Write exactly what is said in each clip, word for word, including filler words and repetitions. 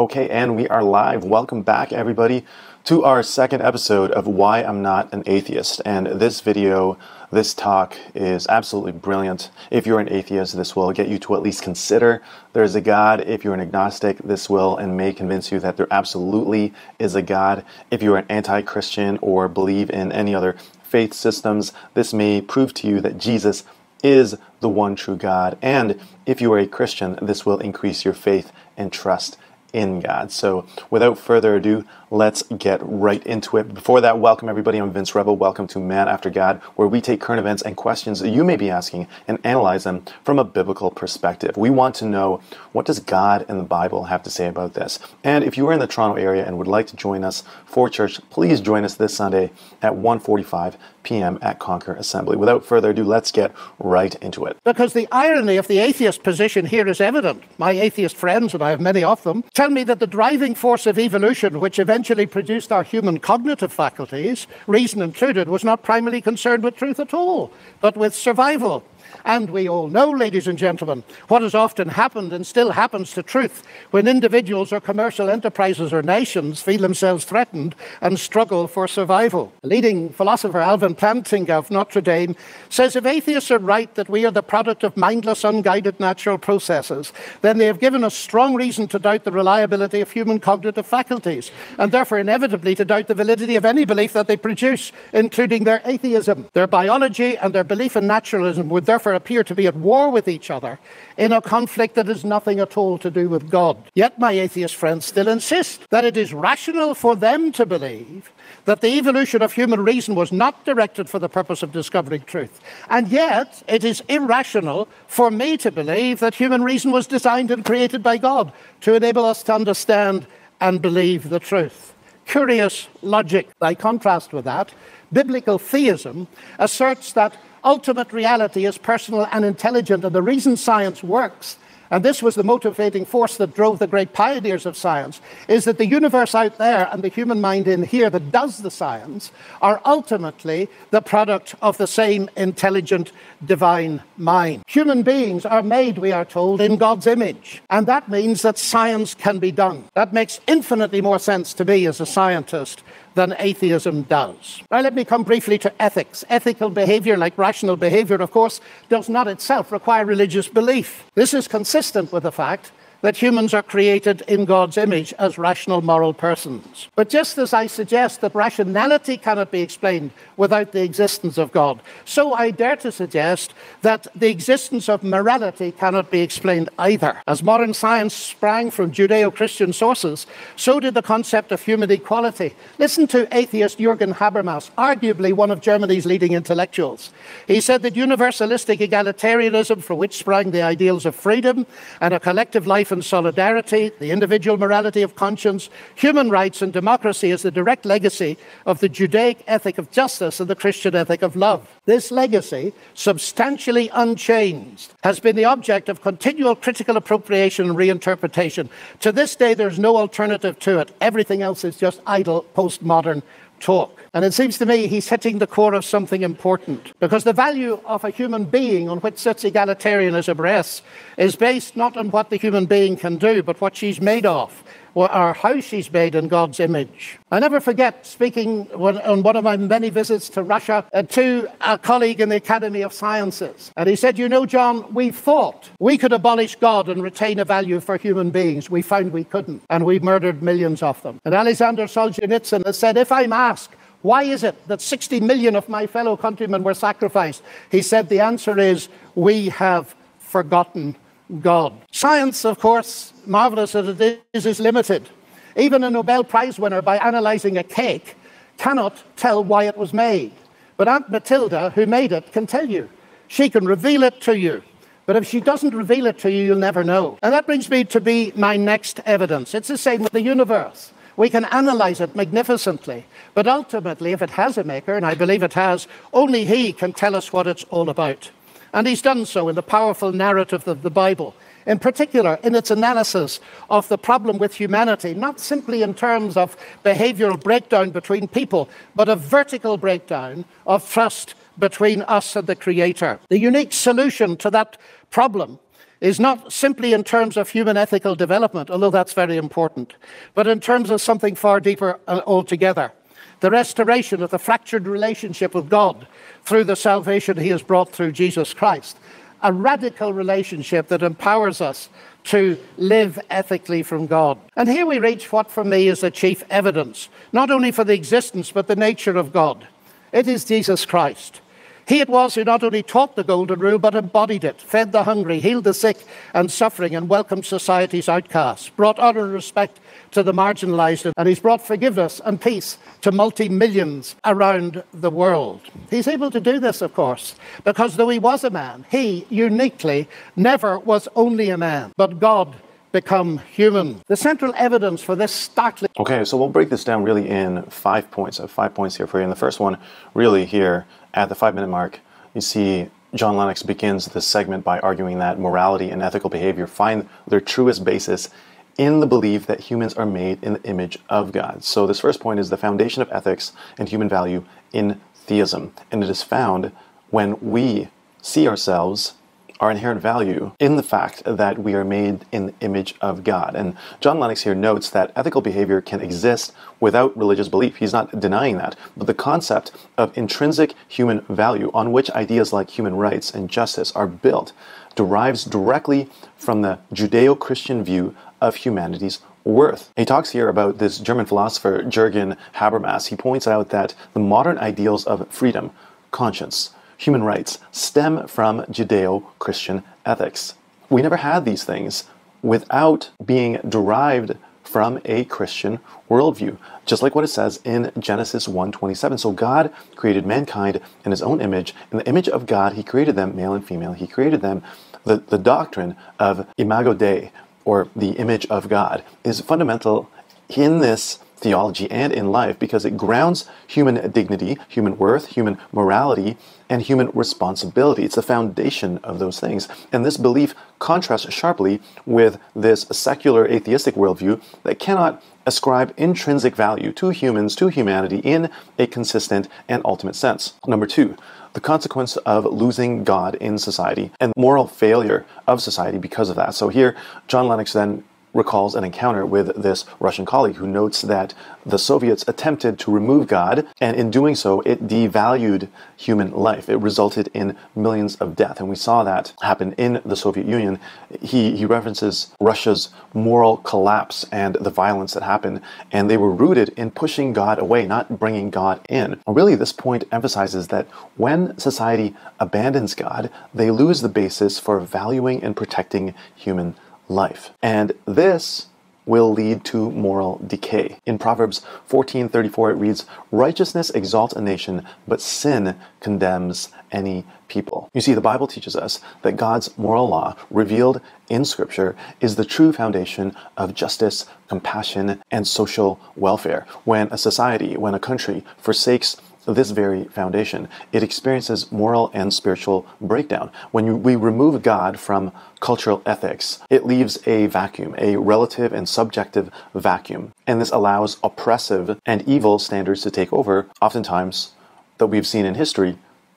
Okay, and we are live. Welcome back, everybody, to our second episode of Why I'm Not an Atheist. And this video, this talk is absolutely brilliant. If you're an atheist, this will get you to at least consider there is a God. If you're an agnostic, this will and may convince you that there absolutely is a God. If you're an anti-Christian or believe in any other faith systems, this may prove to you that Jesus is the one true God. And if you are a Christian, this will increase your faith and trust in God. So without further ado, let's get right into it. Before that, welcome everybody. I'm Vince Rebel. Welcome to Man After God, where we take current events and questions that you may be asking and analyze them from a biblical perspective. We want to know, what does God and the Bible have to say about this? And if you are in the Toronto area and would like to join us for church, please join us this Sunday at one forty-five p m at Concord Assembly. Without further ado, let's get right into it. Because the irony of the atheist position here is evident. My atheist friends, and I have many of them, tell me that the driving force of evolution, which eventually produced our human cognitive faculties, reason included, was not primarily concerned with truth at all, but with survival. And we all know, ladies and gentlemen, what has often happened and still happens to truth when individuals or commercial enterprises or nations feel themselves threatened and struggle for survival. Leading philosopher Alvin Plantinga of Notre Dame says if atheists are right that we are the product of mindless, unguided natural processes, then they have given us strong reason to doubt the reliability of human cognitive faculties, and therefore inevitably to doubt the validity of any belief that they produce, including their atheism. Their biology and their belief in naturalism would therefore appear to be at war with each other in a conflict that has nothing at all to do with God. Yet my atheist friends still insist that it is rational for them to believe that the evolution of human reason was not directed for the purpose of discovering truth. And yet it is irrational for me to believe that human reason was designed and created by God to enable us to understand and believe the truth. Curious logic. By contrast with that, biblical theism asserts that ultimate reality is personal and intelligent, and the reason science works, and this was the motivating force that drove the great pioneers of science, is that the universe out there and the human mind in here that does the science are ultimately the product of the same intelligent divine mind. Human beings are made, we are told, in God's image, and that means that science can be done. That makes infinitely more sense to me as a scientist than atheism does. Now let me come briefly to ethics. Ethical behavior, like rational behavior, of course, does not itself require religious belief. This is consistent with the fact that humans are created in God's image as rational moral persons. But just as I suggest that rationality cannot be explained without the existence of God, so I dare to suggest that the existence of morality cannot be explained either. As modern science sprang from Judeo-Christian sources, so did the concept of human equality. Listen to atheist Jürgen Habermas, arguably one of Germany's leading intellectuals. He said that universalistic egalitarianism, from which sprang the ideals of freedom and a collective life and solidarity, the individual morality of conscience, human rights and democracy, is the direct legacy of the Judaic ethic of justice and the Christian ethic of love. This legacy, substantially unchanged, has been the object of continual critical appropriation and reinterpretation. To this day, there's no alternative to it. Everything else is just idle postmodern talk. And it seems to me he's hitting the core of something important, because the value of a human being on which such egalitarianism rests is based not on what the human being can do, but what she's made of, or how she's made in God's image. I never forget speaking on one of my many visits to Russia to a colleague in the Academy of Sciences, and he said, you know, John, we thought we could abolish God and retain a value for human beings. We found we couldn't, and we murdered millions of them. And Alexander Solzhenitsyn has said, if I'm asked, why is it that sixty million of my fellow countrymen were sacrificed? He said, the answer is, we have forgotten God. Science, of course, marvelous as it is, is limited. Even a Nobel Prize winner, by analyzing a cake, cannot tell why it was made. But Aunt Matilda, who made it, can tell you. She can reveal it to you. But if she doesn't reveal it to you, you'll never know. And that brings me to be my next evidence. It's the same with the universe. We can analyze it magnificently, but ultimately, if it has a maker, and I believe it has, only he can tell us what it's all about. And he's done so in the powerful narrative of the Bible, in particular in its analysis of the problem with humanity, not simply in terms of behavioral breakdown between people, but a vertical breakdown of trust between us and the Creator. The unique solution to that problem is not simply in terms of human ethical development, although that's very important, but in terms of something far deeper altogether. The restoration of the fractured relationship with God through the salvation he has brought through Jesus Christ. A radical relationship that empowers us to live ethically from God. And here we reach what for me is the chief evidence, not only for the existence but the nature of God. It is Jesus Christ. He it was who not only taught the golden rule but embodied it, fed the hungry, healed the sick and suffering and welcomed society's outcasts, brought honor and respect to the marginalized, and he's brought forgiveness and peace to multi-millions around the world. He's able to do this, of course, because though he was a man, he, uniquely, never was only a man, but God become human. The central evidence for this startling... Okay, so we'll break this down really in five points. I have five points here for you. And the first one, really here, at the five-minute mark, you see John Lennox begins this segment by arguing that morality and ethical behavior find their truest basis in the belief that humans are made in the image of God. So this first point is the foundation of ethics and human value in theism. And it is found when we see ourselves, our inherent value, in the fact that we are made in the image of God. And John Lennox here notes that ethical behavior can exist without religious belief. He's not denying that. But the concept of intrinsic human value, on which ideas like human rights and justice are built, derives directly from the Judeo-Christian view of humanity's worth. He talks here about this German philosopher, Jürgen Habermas. He points out that the modern ideals of freedom, conscience, human rights stem from Judeo-Christian ethics. We never had these things without being derived from a Christian worldview, just like what it says in Genesis one twenty-seven. So God created mankind in his own image. In the image of God, he created them, male and female. He created them. The, the doctrine of imago Dei, or the image of God, is fundamental in this theology and in life because it grounds human dignity, human worth, human morality, and human responsibility. It's the foundation of those things. And this belief contrasts sharply with this secular atheistic worldview that cannot ascribe intrinsic value to humans, to humanity, in a consistent and ultimate sense. Number two, the consequence of losing God in society and moral failure of society because of that. So here, John Lennox then recalls an encounter with this Russian colleague who notes that the Soviets attempted to remove God, and in doing so, it devalued human life. It resulted in millions of deaths, and we saw that happen in the Soviet Union. He, he references Russia's moral collapse and the violence that happened, and they were rooted in pushing God away, not bringing God in. Really, this point emphasizes that when society abandons God, they lose the basis for valuing and protecting human life. life. And this will lead to moral decay. In Proverbs fourteen thirty-four, it reads, "Righteousness exalts a nation, but sin condemns any people." You see, the Bible teaches us that God's moral law, revealed in Scripture, is the true foundation of justice, compassion, and social welfare. When a society, when a country forsakes this very foundation, it experiences moral and spiritual breakdown. When you, we remove God from cultural ethics, it leaves a vacuum, a relative and subjective vacuum. And this allows oppressive and evil standards to take over, oftentimes, that we've seen in history,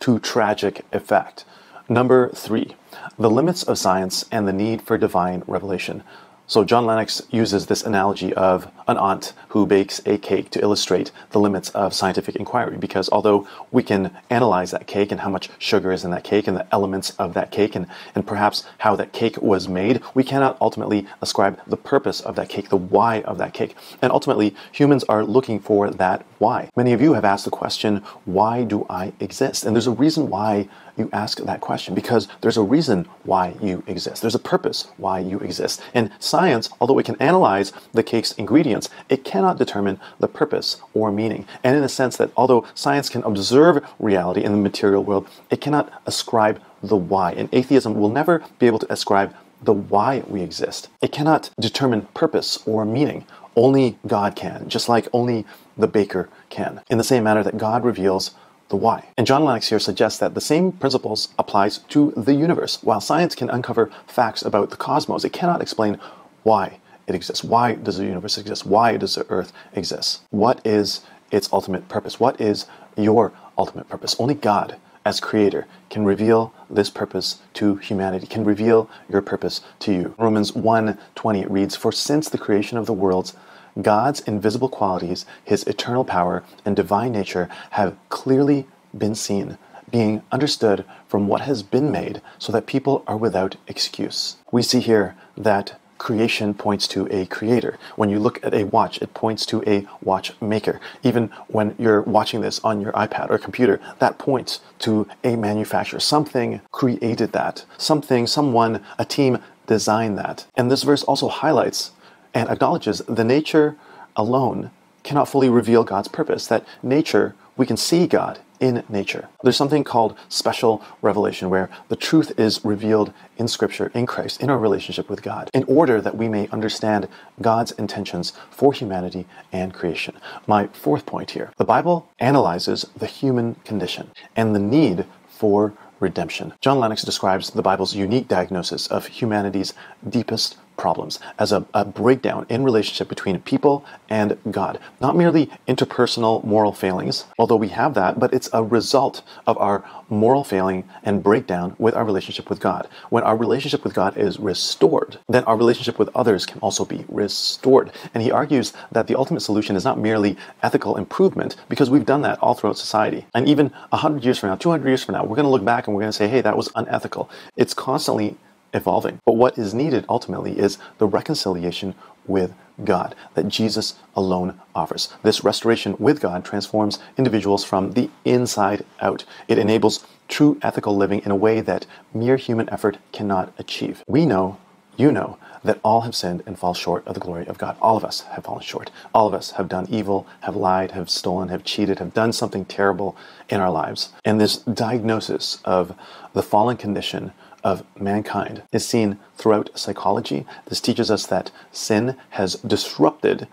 to tragic effect. Number three, the limits of science and the need for divine revelation. So John Lennox uses this analogy of an aunt who bakes a cake to illustrate the limits of scientific inquiry, because although we can analyze that cake and how much sugar is in that cake and the elements of that cake and, and perhaps how that cake was made, we cannot ultimately ascribe the purpose of that cake, the why of that cake. And ultimately, humans are looking for that why. Many of you have asked the question, why do I exist? And there's a reason why you ask that question, because there's a reason why you exist. There's a purpose why you exist. And science, although it can analyze the cake's ingredients, it cannot determine the purpose or meaning. And in a sense that although science can observe reality in the material world, it cannot ascribe the why. And atheism will never be able to ascribe the why we exist. It cannot determine purpose or meaning. Only God can, just like only the baker can. In the same manner that God reveals the why. And John Lennox here suggests that the same principles applies to the universe. While science can uncover facts about the cosmos, it cannot explain why it exists. Why does the universe exist? Why does the earth exist? What is its ultimate purpose? What is your ultimate purpose? Only God as creator can reveal this purpose to humanity, can reveal your purpose to you. Romans one twenty reads, "For since the creation of the worlds, God's invisible qualities, his eternal power and divine nature have clearly been seen, being understood from what has been made, so that people are without excuse." We see here that creation points to a creator. When you look at a watch, it points to a watchmaker. Even when you're watching this on your iPad or computer, that points to a manufacturer. Something created that. Something, someone, a team designed that. And this verse also highlights and acknowledges the nature alone cannot fully reveal God's purpose. That nature, we can see God in nature. There's something called special revelation, where the truth is revealed in Scripture, in Christ, in our relationship with God, in order that we may understand God's intentions for humanity and creation. My fourth point here, the Bible analyzes the human condition and the need for redemption. John Lennox describes the Bible's unique diagnosis of humanity's deepest problems as a, a breakdown in relationship between people and God. Not merely interpersonal moral failings, although we have that, but it's a result of our moral failing and breakdown with our relationship with God. When our relationship with God is restored, then our relationship with others can also be restored. And he argues that the ultimate solution is not merely ethical improvement, because we've done that all throughout society. And even one hundred years from now, two hundred years from now, we're going to look back and we're going to say, hey, that was unethical. It's constantly evolving. But what is needed ultimately is the reconciliation with God that Jesus alone offers. This restoration with God transforms individuals from the inside out. It enables true ethical living in a way that mere human effort cannot achieve. We know, you know, that all have sinned and fall short of the glory of God. All of us have fallen short. All of us have done evil, have lied, have stolen, have cheated, have done something terrible in our lives. And this diagnosis of the fallen condition of mankind is seen throughout psychology. This teaches us that sin has disrupted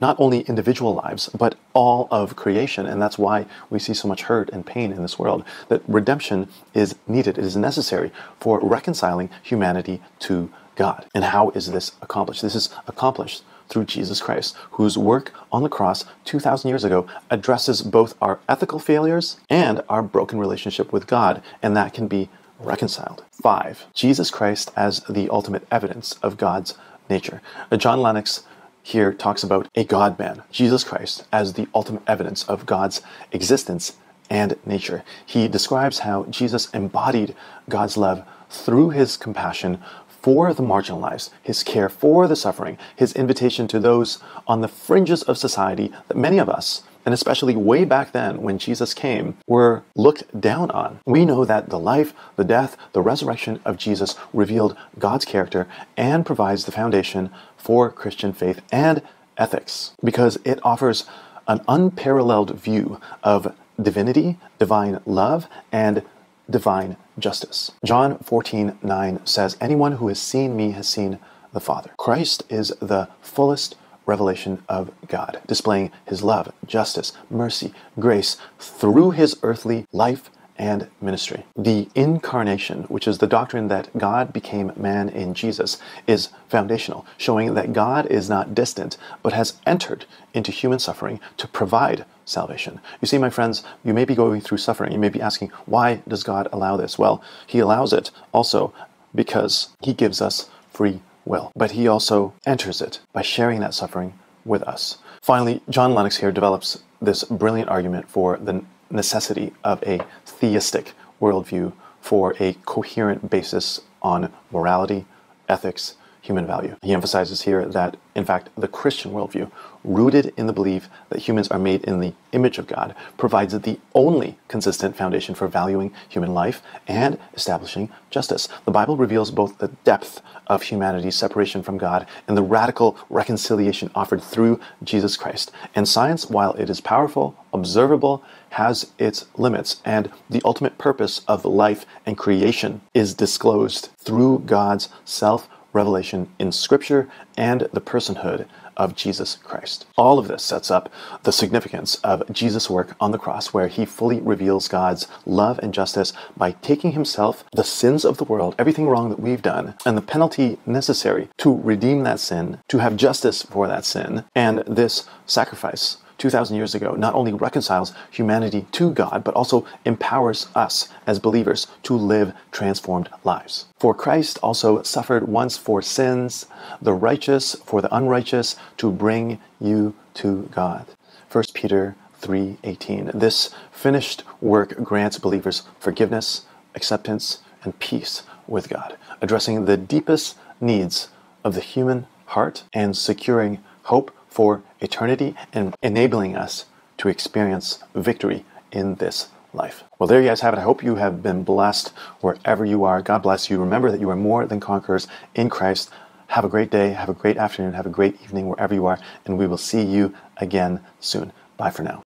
not only individual lives, but all of creation. And that's why we see so much hurt and pain in this world. That redemption is needed. It is necessary for reconciling humanity to God. And how is this accomplished? This is accomplished through Jesus Christ, whose work on the cross two thousand years ago addresses both our ethical failures and our broken relationship with God. And that can be reconciled. Five, Jesus Christ as the ultimate evidence of God's nature. John Lennox here talks about a God-man, Jesus Christ, as the ultimate evidence of God's existence and nature. He describes how Jesus embodied God's love through his compassion for the marginalized, his care for the suffering, his invitation to those on the fringes of society that many of us, and especially way back then when Jesus came, were looked down on. We know that the life, the death, the resurrection of Jesus revealed God's character and provides the foundation for Christian faith and ethics, because it offers an unparalleled view of divinity, divine love, and divine justice. John fourteen nine says, "Anyone who has seen me has seen the Father." Christ is the fullest revelation of God, displaying his love, justice, mercy, grace through his earthly life and ministry. The incarnation, which is the doctrine that God became man in Jesus, is foundational, showing that God is not distant, but has entered into human suffering to provide salvation. You see, my friends, you may be going through suffering. You may be asking, why does God allow this? Well, he allows it also because he gives us free will, but he also enters it by sharing that suffering with us. Finally, John Lennox here develops this brilliant argument for the necessity of a theistic worldview for a coherent basis on morality, ethics, human value. He emphasizes here that, in fact, the Christian worldview, rooted in the belief that humans are made in the image of God, provides the only consistent foundation for valuing human life and establishing justice. The Bible reveals both the depth of humanity's separation from God and the radical reconciliation offered through Jesus Christ. And science, while it is powerful, observable, has its limits, and the ultimate purpose of life and creation is disclosed through God's self-revelation in Scripture and the personhood of Jesus Christ. All of this sets up the significance of Jesus' work on the cross, where he fully reveals God's love and justice by taking himself, the sins of the world, everything wrong that we've done, and the penalty necessary to redeem that sin, to have justice for that sin, and this sacrifice two thousand years ago not only reconciles humanity to God, but also empowers us as believers to live transformed lives. For Christ also suffered once for sins, the righteous for the unrighteous, to bring you to God. First Peter three eighteen. This finished work grants believers forgiveness, acceptance, and peace with God, addressing the deepest needs of the human heart and securing hope for eternity and enabling us to experience victory in this life. Well, there you guys have it. I hope you have been blessed wherever you are. God bless you. Remember that you are more than conquerors in Christ. Have a great day. Have a great afternoon. Have a great evening wherever you are. And we will see you again soon. Bye for now.